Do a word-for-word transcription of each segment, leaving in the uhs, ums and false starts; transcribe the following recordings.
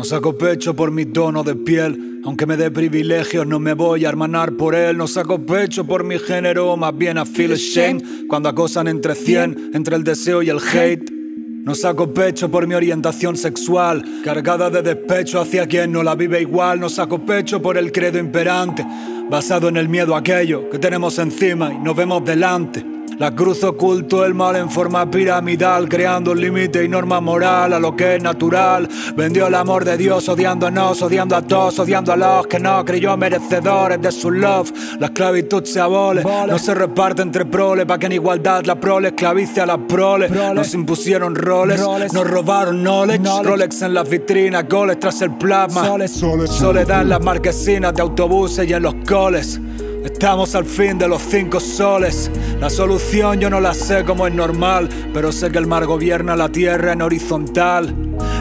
No saco pecho por mi tono de piel, aunque me dé privilegios no me voy a hermanar por él. No saco pecho por mi género, más bien I feel ashamed cuando acosan entre cien, entre el deseo y el hate. No saco pecho por mi orientación sexual, cargada de despecho hacia quien no la vive igual. No saco pecho por el credo imperante, basado en el miedo a aquello que tenemos encima y nos vemos delante. La cruz oculto el mal en forma piramidal, creando un límite y norma moral a lo que es natural. Vendió el amor de Dios odiándonos, odiando a todos, odiando a los que no creyó merecedores de su love. La esclavitud se abole, no se reparte entre proles, pa' que en igualdad la prole esclavice a las proles. Nos impusieron roles, nos robaron knowledge, Rolex en las vitrinas, goles tras el plasma, soledad en las marquesinas de autobuses y en los coles. Estamos al fin de los cinco soles. La solución yo no la sé como es normal, pero sé que el mar gobierna la tierra en horizontal.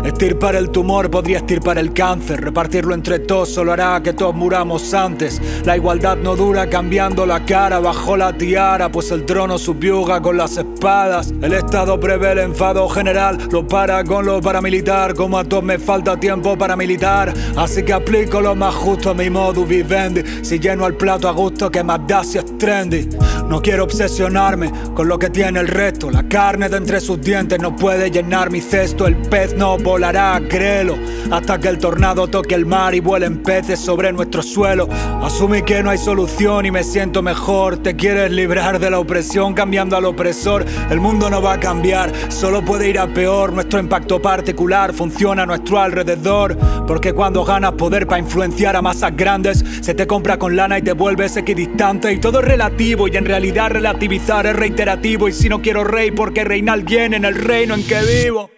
Estirpar el tumor podría estirpar el cáncer. Repartirlo entre todos solo hará que todos muramos antes. La igualdad no dura cambiando la cara bajo la tiara, pues el trono subyuga con las espadas. El Estado prevé el enfado general, lo para con lo paramilitar. Como a todos me falta tiempo para militar, así que aplico lo más justo a mi modus vivendi. Si lleno el plato a gusto, que más da si es trendy. No quiero obsesionarme con lo que tiene el resto. La carne de entre sus dientes no puede llenar mi cesto. El pez no volará, créelo, hasta que el tornado toque el mar y vuelen peces sobre nuestro suelo. Asumí que no hay solución y me siento mejor. Te quieres librar de la opresión cambiando al opresor. El mundo no va a cambiar, solo puede ir a peor. Nuestro impacto particular funciona a nuestro alrededor, porque cuando ganas poder para influenciar a masas grandes, se te compra con lana y te vuelves equidistante. Y todo es relativo, y en realidad relativizar es reiterativo. Y si no quiero rey, porque reina alguien en el reino en que vivo.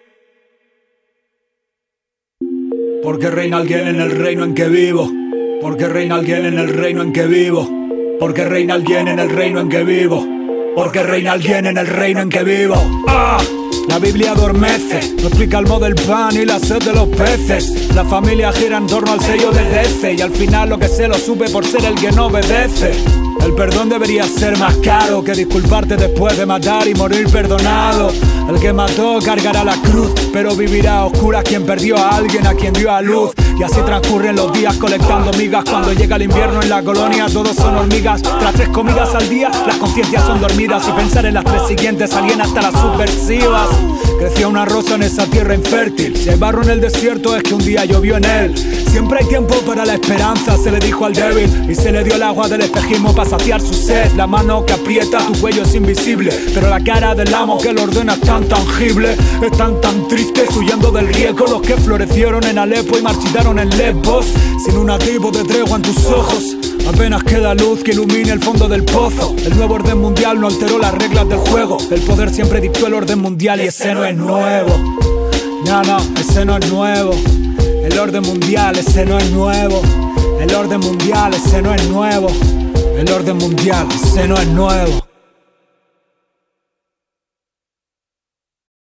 Porque reina alguien en el reino en que vivo. Porque reina alguien en el reino en que vivo. Porque reina alguien en el reino en que vivo. Porque reina alguien en el reino en que vivo. ¡Ah! La Biblia adormece, no explica el modo del pan y la sed de los peces. La familia gira en torno al sello de Dece, y al final lo que se lo supe por ser el que no obedece. El perdón debería ser más caro que disculparte después de matar y morir perdonado. El que mató cargará la cruz, pero vivirá a oscuras quien perdió a alguien a quien dio a luz. Y así transcurren los días colectando migas. Cuando llega el invierno en la colonia todos son hormigas. Tras tres comidas al día las conciencias son dormidas, y pensar en las tres siguientes aliena hasta las subversivas. Crecía una rosa en esa tierra infértil, si hay barro en el desierto es que un día llovió en él. Siempre hay tiempo para la esperanza, se le dijo al débil, y se le dio el agua del espejismo para saciar su sed. La mano que aprieta tu cuello es invisible, pero la cara del amo que lo ordena es tan tangible. Están tan tristes huyendo del riesgo los que florecieron en Alepo y marchitaron en Lesbos. Sin un atisbo de tregua en tus ojos, apenas queda luz que ilumine el fondo del pozo. El nuevo orden mundial no alteró las reglas del juego, el poder siempre dictó el orden mundial, y ese no es nuevo. No, no, ese no es nuevo. El orden mundial, ese no es nuevo. El orden mundial, ese no es nuevo. El orden mundial, ese no es nuevo.